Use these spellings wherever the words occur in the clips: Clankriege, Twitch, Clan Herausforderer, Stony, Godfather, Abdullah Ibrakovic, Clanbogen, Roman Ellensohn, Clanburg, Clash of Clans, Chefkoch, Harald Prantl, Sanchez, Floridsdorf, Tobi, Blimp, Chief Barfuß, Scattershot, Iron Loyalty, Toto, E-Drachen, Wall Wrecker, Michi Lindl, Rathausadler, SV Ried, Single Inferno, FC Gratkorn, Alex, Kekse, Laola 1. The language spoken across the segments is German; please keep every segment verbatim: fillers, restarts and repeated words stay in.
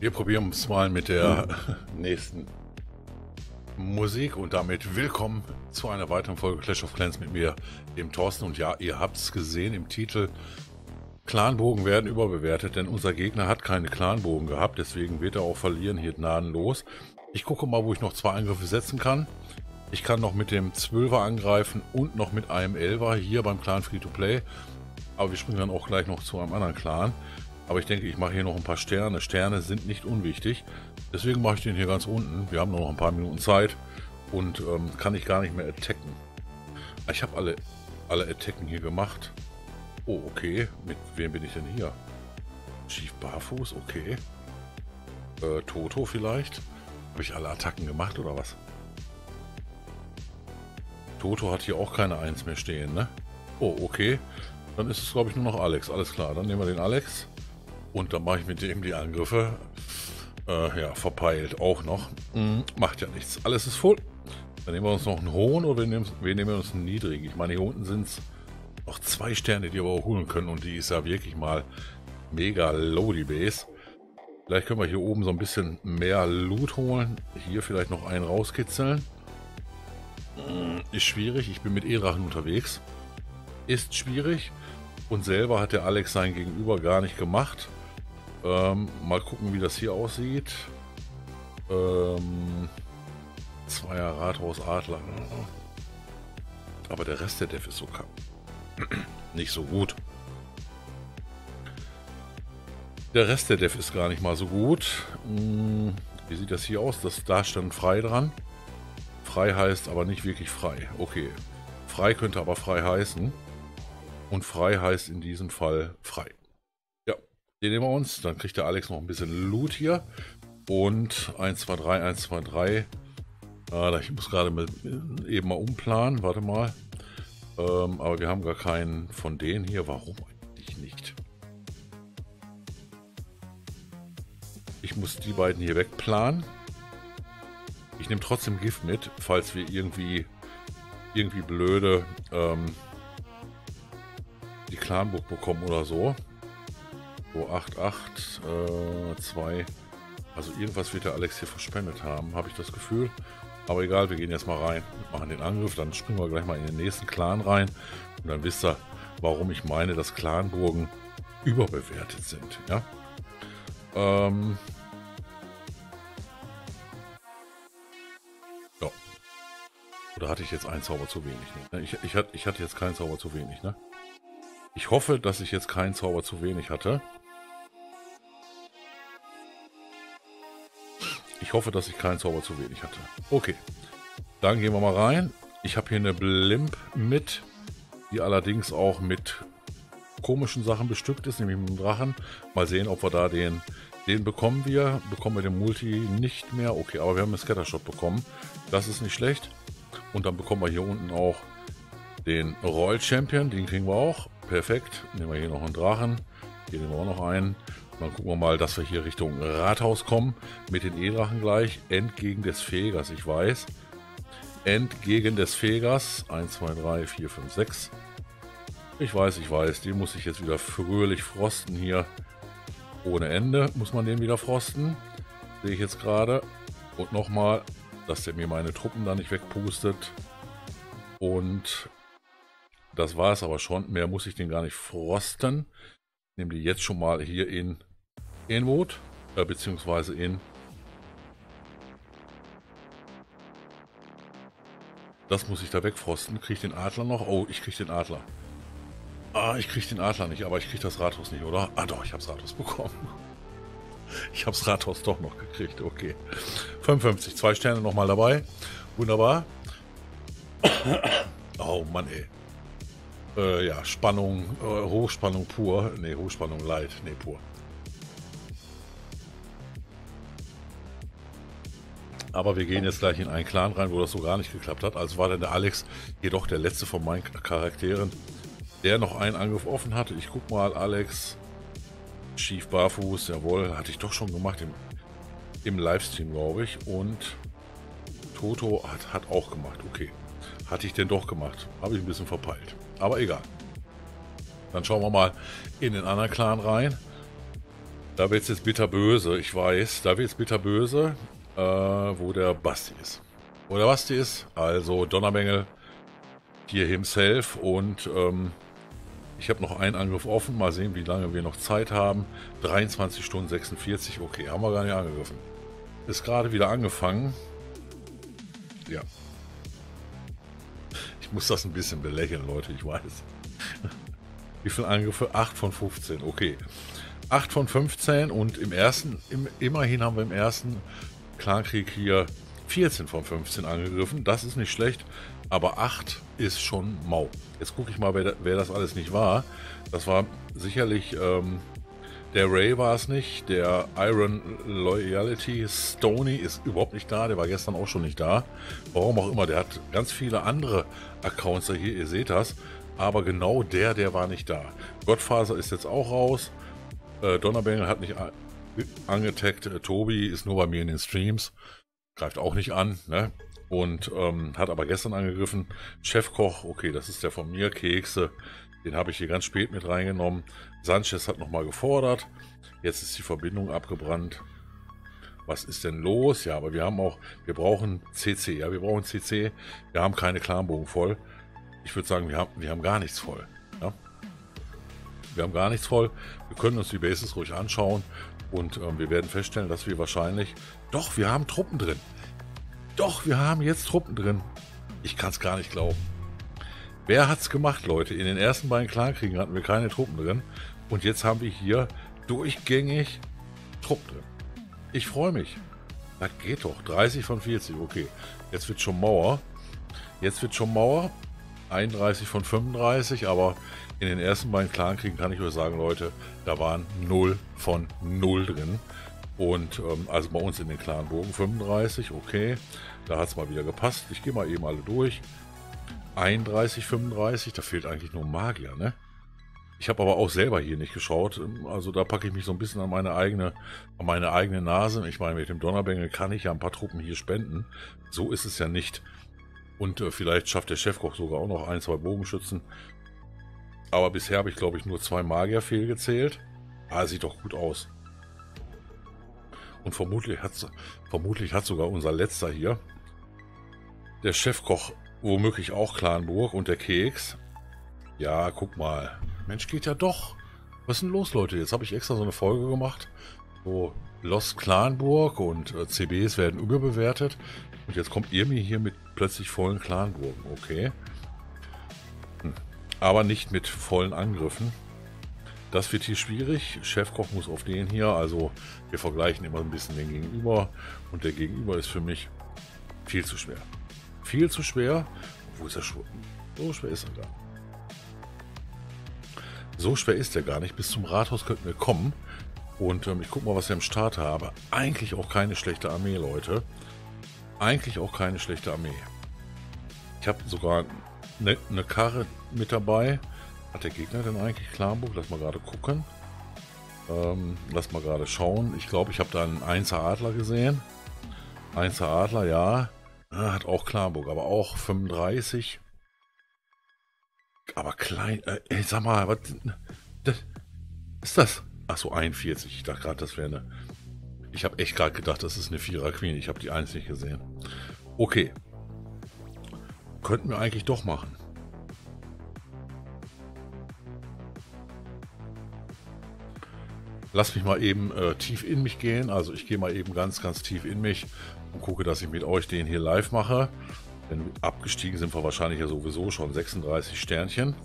Wir probieren es mal mit der nächsten Musik und damit willkommen zu einer weiteren Folge Clash of Clans mit mir, dem Thorsten. Und ja, ihr habt es gesehen im Titel, Clanbogen werden überbewertet, denn unser Gegner hat keine Clanbogen gehabt, deswegen wird er auch verlieren hier gnadenlos. Ich gucke mal, wo ich noch zwei Angriffe setzen kann. Ich kann noch mit dem Zwölfer angreifen und noch mit einem Elfer hier beim Clan Free-to-Play. Aber wir springen dann auch gleich noch zu einem anderen Clan. Aber ich denke, ich mache hier noch ein paar Sterne. Sterne sind nicht unwichtig. Deswegen mache ich den hier ganz unten. Wir haben nur noch ein paar Minuten Zeit. Und ähm, kann ich gar nicht mehr attacken. Ich habe alle, alle Attacken hier gemacht. Oh, okay. Mit wem bin ich denn hier? Chief Barfuß, okay. Äh, Toto vielleicht. Habe ich alle Attacken gemacht oder was? Toto hat hier auch keine Eins mehr stehen, ne? Oh, okay. Dann ist es, glaube ich, nur noch Alex. Alles klar, dann nehmen wir den Alex. Und dann mache ich mit dem die Angriffe. Äh, ja, verpeilt auch noch. Mhm. Macht ja nichts. Alles ist voll. Dann nehmen wir uns noch einen hohen oder wir nehmen, wir nehmen uns einen niedrigen. Ich meine, hier unten sind es noch zwei Sterne, die wir auch holen können. Und die ist ja wirklich mal mega low, die Base. Vielleicht können wir hier oben so ein bisschen mehr Loot holen. Hier vielleicht noch einen rauskitzeln. Mhm. Ist schwierig. Ich bin mit E-Drachen unterwegs. Ist schwierig. Und selber hat der Alex sein Gegenüber gar nicht gemacht. Ähm, mal gucken, wie das hier aussieht. Ähm, Zweier Rathausadler. Aber der Rest der Def ist so nicht so gut. Der Rest der Def ist gar nicht mal so gut. Hm, wie sieht das hier aus? Das, da stand frei dran. Frei heißt aber nicht wirklich frei. Okay. Frei könnte aber frei heißen. Und frei heißt in diesem Fall frei. Ja, den nehmen wir uns. Dann kriegt der Alex noch ein bisschen Loot hier. Und eins, zwei, drei, eins, zwei, drei. Ah, ich muss gerade eben mal umplanen. Warte mal. Ähm, aber wir haben gar keinen von denen hier. Warum eigentlich nicht? Ich muss die beiden hier wegplanen. Ich nehme trotzdem Gift mit, falls wir irgendwie, irgendwie blöde... Ähm, die Clanburg bekommen oder so. So acht, acht, zwei. Also irgendwas wird der Alex hier verspendet haben, habe ich das Gefühl. Aber egal, wir gehen jetzt mal rein, machen den Angriff, dann springen wir gleich mal in den nächsten Clan rein. Und dann wisst ihr, warum ich meine, dass Clanburgen überbewertet sind. Ja? Ähm ja. Oder hatte ich jetzt einen Zauber zu wenig? Ne? Ich, ich, ich hatte jetzt keinen Zauber zu wenig, ne? Ich hoffe, dass ich jetzt keinen Zauber zu wenig hatte. Ich hoffe, dass ich keinen Zauber zu wenig hatte. Okay, dann gehen wir mal rein. Ich habe hier eine Blimp mit, die allerdings auch mit komischen Sachen bestückt ist, nämlich mit dem Drachen. Mal sehen, ob wir da den, den bekommen wir. Bekommen wir den Multi nicht mehr. Okay, aber wir haben einen Scattershot bekommen. Das ist nicht schlecht. Und dann bekommen wir hier unten auch den Royal Champion, den kriegen wir auch. Perfekt. Nehmen wir hier noch einen Drachen. Hier nehmen wir auch noch einen. Dann gucken wir mal, dass wir hier Richtung Rathaus kommen. Mit den E-Drachen gleich. Entgegen des Fegers, ich weiß. Entgegen des Fegers. eins, zwei, drei, vier, fünf, sechs. Ich weiß, ich weiß. Den muss ich jetzt wieder fröhlich frosten hier. Ohne Ende muss man den wieder frosten. Sehe ich jetzt gerade. Und nochmal, dass der mir meine Truppen da nicht wegpustet. Und... das war es aber schon. Mehr muss ich den gar nicht frosten. Ich nehme die jetzt schon mal hier in Enwood, äh, beziehungsweise in... Das muss ich da wegfrosten. Kriege ich den Adler noch? Oh, ich kriege den Adler. Ah, ich kriege den Adler nicht, aber ich kriege das Rathaus nicht, oder? Ah doch, ich habe das Rathaus bekommen. Ich habe das Rathaus doch noch gekriegt, okay. fünfundfünfzig, zwei Sterne nochmal dabei. Wunderbar. Oh Mann, ey. Äh, ja, Spannung, äh, Hochspannung pur. Ne, Hochspannung light. Ne, pur. Aber wir gehen jetzt gleich in einen Clan rein, wo das so gar nicht geklappt hat. Also war dann der Alex jedoch der letzte von meinen Charakteren, der noch einen Angriff offen hatte. Ich guck mal, Alex. Chief Barfuß, jawohl. Hatte ich doch schon gemacht im, im Livestream, glaube ich. Und Toto hat, hat auch gemacht. Okay. Hatte ich denn doch gemacht. Habe ich ein bisschen verpeilt. Aber egal. Dann schauen wir mal in den anderen Clan rein. Da wird's jetzt bitterböse, ich weiß. Da wird's bitterböse, äh, wo der Basti ist. Wo der Basti ist, also Donnerbengel, hier himself. Und ähm, ich habe noch einen Angriff offen. Mal sehen, wie lange wir noch Zeit haben. dreiundzwanzig Stunden sechsundvierzig. Okay, haben wir gar nicht angegriffen. Ist gerade wieder angefangen. Ja. Ich muss das ein bisschen belächeln, Leute, ich weiß. Wie viele Angriffe? acht von fünfzehn, okay. acht von fünfzehn und im ersten, im, immerhin haben wir im ersten Clankrieg hier vierzehn von fünfzehn angegriffen. Das ist nicht schlecht, aber acht ist schon mau. Jetzt gucke ich mal, wer, wer das alles nicht war. Das war sicherlich, ähm, der Ray war es nicht, der Iron Loyalty, Stony ist überhaupt nicht da, der war gestern auch schon nicht da. Warum auch immer, der hat ganz viele andere Accounts hier, ihr seht das. Aber genau der, der war nicht da. Godfather ist jetzt auch raus. Äh, Donnerbengel hat nicht angetaggt. Äh, Tobi ist nur bei mir in den Streams. Greift auch nicht an, ne? Und ähm, hat aber gestern angegriffen. Chefkoch, okay, das ist der von mir. Kekse, den habe ich hier ganz spät mit reingenommen. Sanchez hat nochmal gefordert. Jetzt ist die Verbindung abgebrannt. Was ist denn los? Ja, aber wir haben auch, wir brauchen C C. Ja, wir brauchen C C. Wir haben keine Clanbogen voll. Ich würde sagen, wir haben, wir haben gar nichts voll. Ja? Wir haben gar nichts voll. Wir können uns die Bases ruhig anschauen und ähm, wir werden feststellen, dass wir wahrscheinlich... Doch, wir haben Truppen drin. Doch, wir haben jetzt Truppen drin. Ich kann es gar nicht glauben. Wer hat es gemacht, Leute? In den ersten beiden Clankriegen hatten wir keine Truppen drin. Und jetzt haben wir hier durchgängig Truppen drin. Ich freue mich. Das geht doch. dreißig von vierzig. Okay, jetzt wird schon Mauer. Jetzt wird schon Mauer. einunddreißig von fünfunddreißig, aber in den ersten beiden Clankriegen kann ich euch sagen, Leute, da waren null von null drin. Und ähm, also bei uns in den Clanburgen fünfunddreißig, okay, da hat es mal wieder gepasst. Ich gehe mal eben alle durch. einunddreißig, fünfunddreißig, da fehlt eigentlich nur Magier, ne? Ich habe aber auch selber hier nicht geschaut, also da packe ich mich so ein bisschen an meine eigene, an meine eigene Nase. Ich meine, mit dem Donnerbengel kann ich ja ein paar Truppen hier spenden. So ist es ja nicht. Und äh, vielleicht schafft der Chefkoch sogar auch noch ein, zwei Bogenschützen. Aber bisher habe ich, glaube ich, nur zwei Magier fehlgezählt. Ah, sieht doch gut aus. Und vermutlich hat vermutlich hat sogar unser letzter hier, der Chefkoch, womöglich auch Clanburg und der Keks. Ja, guck mal. Mensch, geht ja doch. Was ist denn los, Leute? Jetzt habe ich extra so eine Folge gemacht, wo Lost Clanburg und äh, C Bs werden überbewertet. Und jetzt kommt ihr mir hier mit plötzlich vollen Clanburgen, okay. Hm. Aber nicht mit vollen Angriffen. Das wird hier schwierig. Chefkoch muss auf den hier, also wir vergleichen immer ein bisschen den Gegenüber. Und der Gegenüber ist für mich viel zu schwer. Viel zu schwer. Wo ist er schon? So schwer ist er gar nicht. So schwer ist er gar nicht. Bis zum Rathaus könnten wir kommen. Und ähm, ich gucke mal, was ich am Start habe. Eigentlich auch keine schlechte Armee, Leute. Eigentlich auch keine schlechte Armee. Ich habe sogar eine ne Karre mit dabei. Hat der Gegner denn eigentlich Clanburg? Lass mal gerade gucken. Ähm, lass mal gerade schauen. Ich glaube, ich habe da einen Einser-Adler gesehen. Einser-Adler, ja. Hat auch Clanburg, aber auch fünfunddreißig. Aber klein... Äh, ey, sag mal, was ist das? Achso, einundvierzig. Ich dachte gerade, das wäre eine... Ich habe echt gerade gedacht, das ist eine Vierer Queen. Ich habe die eins nicht gesehen. Okay. Könnten wir eigentlich doch machen. Lass mich mal eben äh, tief in mich gehen. Also ich gehe mal eben ganz, ganz tief in mich und gucke, dass ich mit euch den hier live mache. Denn abgestiegen sind wir wahrscheinlich ja sowieso schon. sechsunddreißig Sternchen.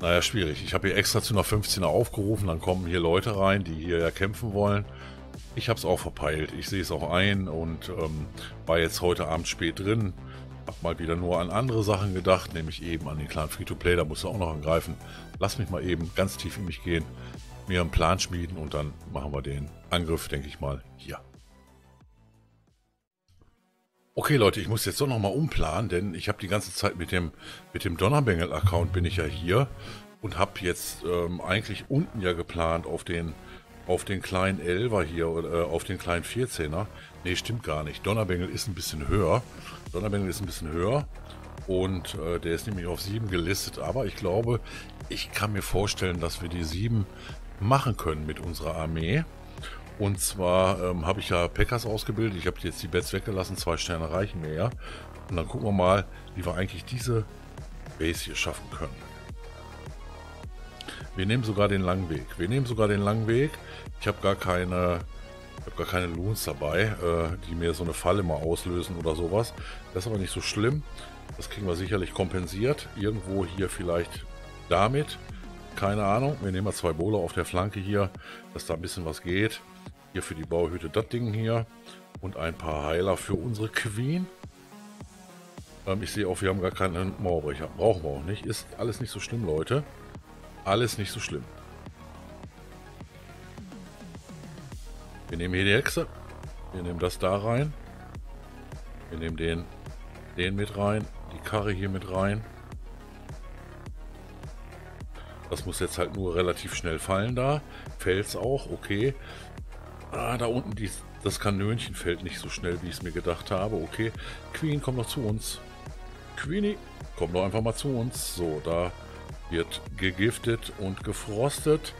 Naja, schwierig. Ich habe hier extra zu einer fünfzehner aufgerufen. Dann kommen hier Leute rein, die hier ja kämpfen wollen. Ich habe es auch verpeilt. Ich sehe es auch ein und ähm, war jetzt heute Abend spät drin. Hab mal wieder nur an andere Sachen gedacht, nämlich eben an den Clan Free-to-Play. Da musst du auch noch angreifen. Lass mich mal eben ganz tief in mich gehen, mir einen Plan schmieden und dann machen wir den Angriff, denke ich mal, hier. Okay, Leute, ich muss jetzt doch nochmal umplanen, denn ich habe die ganze Zeit mit dem, mit dem Donnerbengel-Account bin ich ja hier und habe jetzt ähm, eigentlich unten ja geplant auf den, auf den kleinen Elfer hier oder äh, auf den kleinen vierzehner. Ne, stimmt gar nicht. Donnerbengel ist ein bisschen höher. Donnerbengel ist ein bisschen höher und äh, der ist nämlich auf sieben gelistet. Aber ich glaube, ich kann mir vorstellen, dass wir die sieben machen können mit unserer Armee. Und zwar ähm, habe ich ja Packers ausgebildet. Ich habe jetzt die Bets weggelassen. Zwei Sterne reichen mir ja. Und dann gucken wir mal, wie wir eigentlich diese Base hier schaffen können. Wir nehmen sogar den langen Weg. Wir nehmen sogar den langen Weg. Ich habe gar keine... Ich habe gar keine Loons dabei, die mir so eine Falle mal auslösen oder sowas. Das ist aber nicht so schlimm. Das kriegen wir sicherlich kompensiert. Irgendwo hier vielleicht damit. Keine Ahnung. Wir nehmen mal zwei Bowler auf der Flanke hier, dass da ein bisschen was geht. Hier für die Bauhütte das Ding hier. Und ein paar Heiler für unsere Queen. Ich sehe auch, wir haben gar keinen Mauerbrecher. Brauchen wir auch nicht. Ist alles nicht so schlimm, Leute. Alles nicht so schlimm. Wir nehmen hier die Hexe, wir nehmen das da rein, wir nehmen den, den mit rein, die Karre hier mit rein. Das muss jetzt halt nur relativ schnell fallen da, fällt es auch, okay. Ah, da unten dies, das Kanönchen fällt nicht so schnell, wie ich es mir gedacht habe, okay. Queen, komm doch zu uns. Queenie, komm doch einfach mal zu uns. So, da wird gegiftet und gefrostet,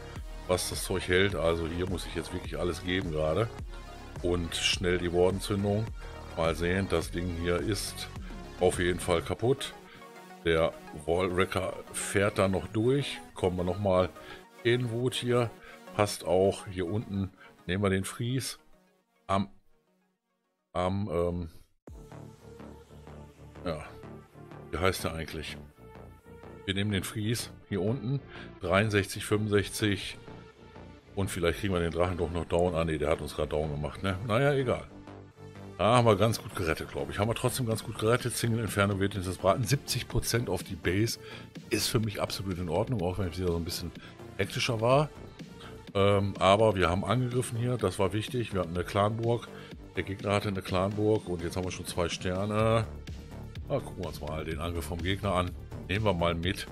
was das Zeug hält. Also hier muss ich jetzt wirklich alles geben gerade. Und schnell die Wardzündung. Mal sehen, das Ding hier ist auf jeden Fall kaputt. Der Wall Wrecker fährt da noch durch. Kommen wir nochmal in Wut hier. Passt auch hier unten. Nehmen wir den Fries. Am... Am... Ähm, ja. Wie heißt der eigentlich? Wir nehmen den Fries hier unten. dreiundsechzig, fünfundsechzig... Und vielleicht kriegen wir den Drachen doch noch down. Ah ne, der hat uns gerade down gemacht, ne? Naja, egal. Da haben wir ganz gut gerettet, glaube ich. Haben wir trotzdem ganz gut gerettet. Single Inferno wird jetzt das Braten. siebzig Prozent auf die Base ist für mich absolut in Ordnung, auch wenn ich wieder so ein bisschen hektischer war. Ähm, aber wir haben angegriffen hier, das war wichtig. Wir hatten eine Clanburg. Der Gegner hatte eine Clanburg und jetzt haben wir schon zwei Sterne. Na, gucken wir uns mal den Angriff vom Gegner an. Nehmen wir mal mit.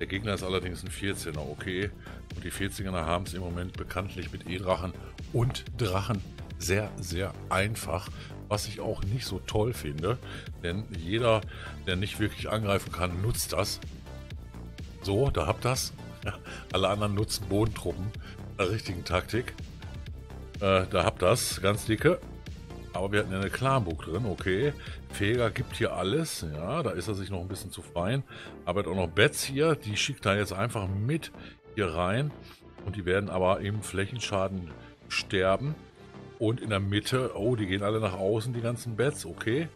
Der Gegner ist allerdings ein vierzehner, okay. Und die vierziger haben es im Moment bekanntlich mit E-Drachen und Drachen sehr, sehr einfach. Was ich auch nicht so toll finde. Denn jeder, der nicht wirklich angreifen kann, nutzt das. So, da habt ihr das. Alle anderen nutzen Bodentruppen. Der richtigen Taktik. Äh, da habt ihr das, ganz dicke. Aber wir hatten ja eine Clanburg drin, okay. Feger gibt hier alles. Ja, da ist er sich noch ein bisschen zu fein. Aber er hat auch noch Bets hier. Die schickt er jetzt einfach mit hier rein. Und die werden aber im Flächenschaden sterben. Und in der Mitte, oh, die gehen alle nach außen, die ganzen Bets, okay.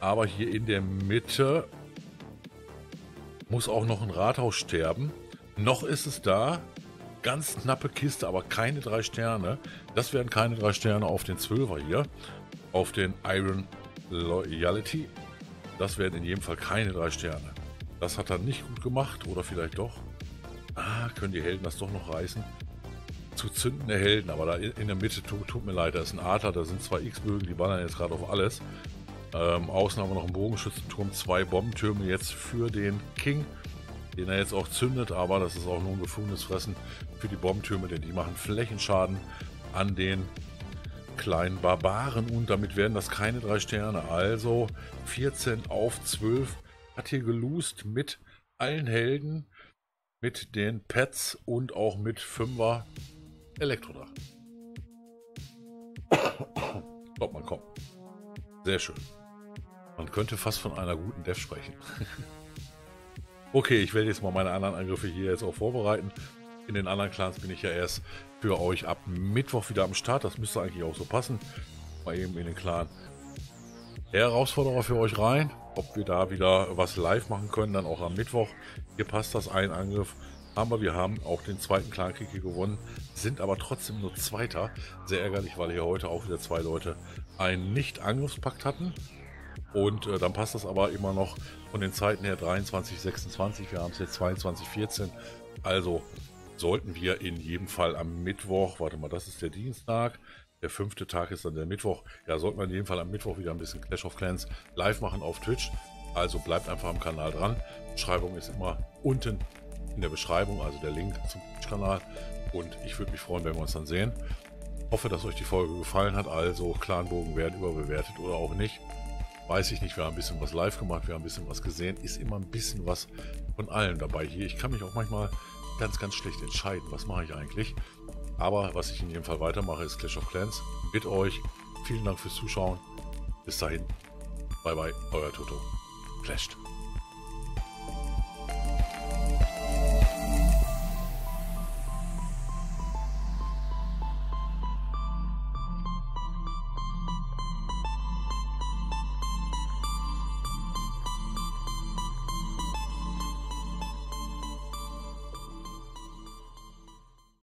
Aber hier in der Mitte muss auch noch ein Rathaus sterben. Noch ist es da. Ganz knappe Kiste, aber keine drei Sterne. Das wären keine drei Sterne auf den Zwölfer hier. Auf den Iron Loyalty. Das wären in jedem Fall keine drei Sterne. Das hat er nicht gut gemacht. Oder vielleicht doch. Ah, können die Helden das doch noch reißen? Zu zündende Helden. Aber da in der Mitte, tut, tut mir leid, da ist ein Adler. Da sind zwei X-Bögen, die ballern jetzt gerade auf alles. Ähm, außen haben wir noch einen Bogenschützenturm. Zwei Bombentürme jetzt für den King, den er jetzt auch zündet, aber das ist auch nur ein gefundenes Fressen für die Bombentürme, denn die machen Flächenschaden an den kleinen Barbaren und damit werden das keine drei Sterne. Also vierzehn auf zwölf hat hier geloost mit allen Helden, mit den Pets und auch mit Fünfer Elektrodrachen. Glaubt man, kommt. Sehr schön. Man könnte fast von einer guten Dev sprechen. Okay, ich werde jetzt mal meine anderen Angriffe hier jetzt auch vorbereiten. In den anderen Clans bin ich ja erst für euch ab Mittwoch wieder am Start. Das müsste eigentlich auch so passen. Mal eben in den Clan Herausforderer für euch rein. Ob wir da wieder was live machen können, dann auch am Mittwoch. Hier passt das, ein Angriff. Aber wir haben auch den zweiten Clankrieg hier gewonnen. Sind aber trotzdem nur Zweiter. Sehr ärgerlich, weil hier heute auch wieder zwei Leute einen Nicht-Angriffspakt hatten. Und äh, dann passt das aber immer noch von den Zeiten her dreiundzwanzig, sechsundzwanzig. Wir haben es jetzt zweiundzwanzig, vierzehn. Also sollten wir in jedem Fall am Mittwoch, warte mal, das ist der Dienstag, der fünfte Tag ist dann der Mittwoch. Ja, sollten wir in jedem Fall am Mittwoch wieder ein bisschen Clash of Clans live machen auf Twitch. Also bleibt einfach am Kanal dran. Beschreibung ist immer unten in der Beschreibung, also der Link zum Twitch-Kanal. Und ich würde mich freuen, wenn wir uns dann sehen. Hoffe, dass euch die Folge gefallen hat. Also Clanbogen werden überbewertet oder auch nicht. Weiß ich nicht, wir haben ein bisschen was live gemacht, wir haben ein bisschen was gesehen, ist immer ein bisschen was von allem dabei hier. Ich kann mich auch manchmal, ich ganz, ganz schlecht entscheiden, was mache ich eigentlich. Aber was ich in jedem Fall weitermache, ist Clash of Clans mit euch. Vielen Dank fürs Zuschauen. Bis dahin. Bye bye, euer Toto. Clasht.